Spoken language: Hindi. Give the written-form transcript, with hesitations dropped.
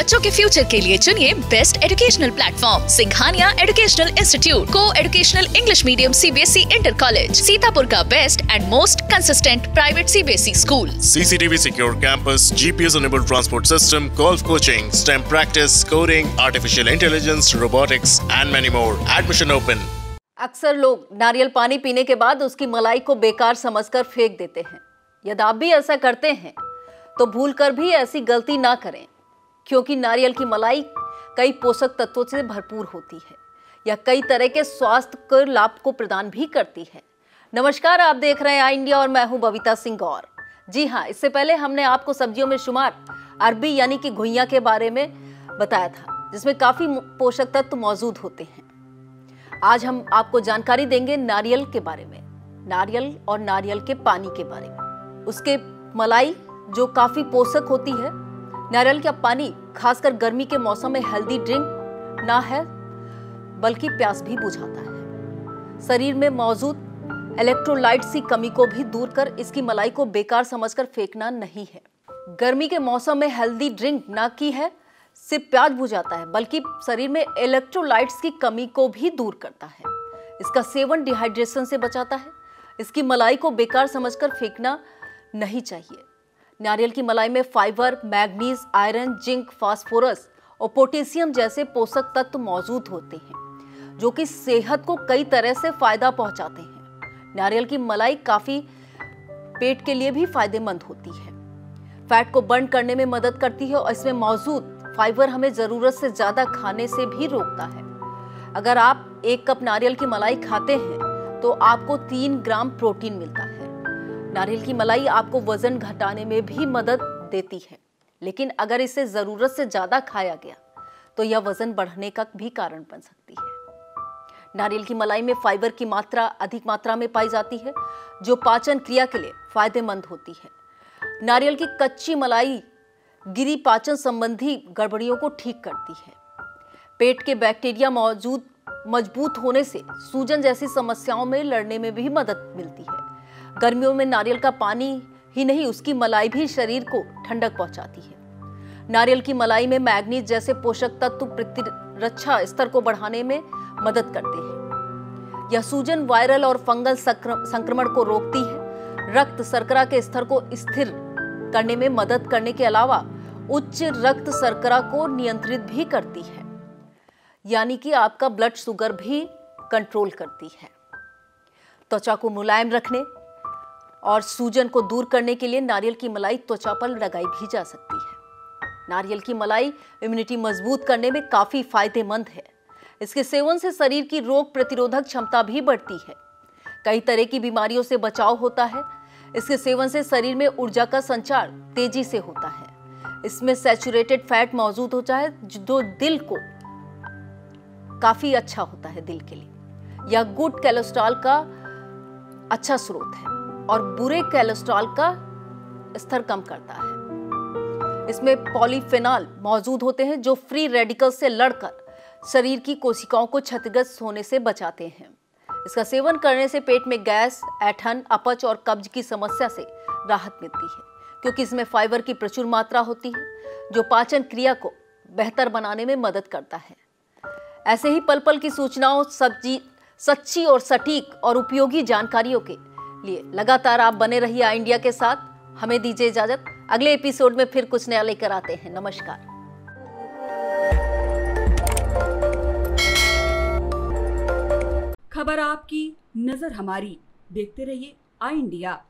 बच्चों के फ्यूचर के लिए चुनिए best educational platform Singhania educational institute, coeducational English medium CBSE inter college, Sitapur का best and most consistent private CBSE school. CCTV secure campus, GPS enabled transport system, golf coaching, STEM practice, coding, artificial intelligence, robotics and many more. Admission open. अक्सर लोग नारियल पानी पीने के बाद उसकी मलाई को बेकार समझकर फेंक देते हैं। यदि आप भी ऐसा करते हैं तो भूलकर भी ऐसी गलती ना करें, क्योंकि नारियल की मलाई कई पोषक तत्वों से भरपूर होती है या कई तरह के स्वास्थ्य कर लाभ को प्रदान भी करती है। नमस्कार, आप देख रहे हैं आई इंडिया और मैं हूं बविता सिंह। और जी हाँ, इससे पहले हमने आपको सब्जियों में शुमार अरबी यानी कि घुइयां के बारे में बताया था, जिसमें काफ़ी पोषक तत्व मौजूद होते हैं। आज हम आपको जानकारी देंगे नारियल के बारे में, नारियल और नारियल के पानी के बारे में। उसके मलाई जो काफ़ी पोषक होती है। नारियल का पानी खासकर गर्मी के मौसम में हेल्दी ड्रिंक ना है, बल्कि प्यास भी बुझाता है। शरीर में मौजूद इलेक्ट्रोलाइट्स की कमी को भी दूर कर इसकी मलाई को बेकार समझकर फेंकना नहीं है। गर्मी के मौसम में हेल्दी ड्रिंक ना की है सिर्फ प्यास बुझाता है, बल्कि शरीर में इलेक्ट्रोलाइट्स की कमी को भी दूर करता है। इसका सेवन डिहाइड्रेशन से बचाता है। इसकी मलाई को बेकार समझकर फेंकना नहीं चाहिए। नारियल की मलाई में fibre, manganese, iron, zinc, phosphorus और पोटेशियम जैसे पोषक तत्व मौजूद होते हैं, जो कि सेहत को कई तरह से फायदा पहुंचाते हैं। नारियल की मलाई काफ़ी पेट के लिए भी फायदेमंद होती है। फैट को बर्न करने में मदद करती है और इसमें मौजूद फाइबर हमें ज़रूरत से ज़्यादा खाने से भी रोकता है। अगर आप 1 कप नारियल की मलाई खाते हैं तो आपको 3 ग्राम प्रोटीन मिलता है। नारियल की मलाई आपको वज़न घटाने में भी मदद देती है, लेकिन अगर इसे ज़रूरत से ज़्यादा खाया गया तो यह वज़न बढ़ने का भी कारण बन सकती है। नारियल की मलाई में फाइबर की मात्रा अधिक मात्रा में पाई जाती है, जो पाचन क्रिया के लिए फायदेमंद होती है। नारियल की कच्ची मलाई गिरी पाचन संबंधी गड़बड़ियों को ठीक करती है। पेट के बैक्टीरिया मौजूद मजबूत होने से सूजन जैसी समस्याओं में लड़ने में भी मदद मिलती है। गर्मियों में नारियल का पानी ही नहीं, उसकी मलाई भी शरीर को ठंडक पहुंचाती है। नारियल की मलाई में मैग्नीज जैसे पोषक तत्व प्रतिरक्षा स्तर को बढ़ाने में मदद करते हैं। यह सूजन, वायरल और फंगल संक्रमण को रोकती है। रक्त शर्करा के स्तर को स्थिर करने में मदद करने के अलावा उच्च रक्त शर्करा को नियंत्रित भी करती है, यानी कि आपका ब्लड शुगर भी कंट्रोल करती है। त्वचा को मुलायम रखने और सूजन को दूर करने के लिए नारियल की मलाई त्वचा पर लगाई भी जा सकती है। नारियल की मलाई इम्यूनिटी मजबूत करने में काफ़ी फायदेमंद है। इसके सेवन से शरीर की रोग प्रतिरोधक क्षमता भी बढ़ती है। कई तरह की बीमारियों से बचाव होता है। इसके सेवन से शरीर में ऊर्जा का संचार तेजी से होता है। इसमें सैचुरेटेड फैट मौजूद होता है, जो दिल को काफी अच्छा होता है दिल के लिए। यह गुड कोलेस्ट्रॉल का अच्छा स्रोत है और बुरे कोलेस्ट्रॉल का स्तर कम करता है। इसमें पॉलीफेनॉल मौजूद होते हैं, जो फ्री रेडिकल से लड़कर शरीर की कोशिकाओं को क्षतिग्रस्त होने से बचाते हैं। इसका सेवन करने से पेट में गैस, ऐंठन, अपच और कब्ज की समस्या से राहत मिलती है, क्योंकि इसमें फाइबर की प्रचुर मात्रा होती है, जो पाचन क्रिया को बेहतर बनाने में मदद करता है। ऐसे ही पल पल की सूचनाओं, सच्ची और सटीक और उपयोगी जानकारियों के लिए लगातार आप बने रहिए आई इंडिया के साथ। हमें दीजिए इजाजत, अगले एपिसोड में फिर कुछ नया लेकर आते हैं। नमस्कार। खबर आपकी, नजर हमारी। देखते रहिए आई इंडिया।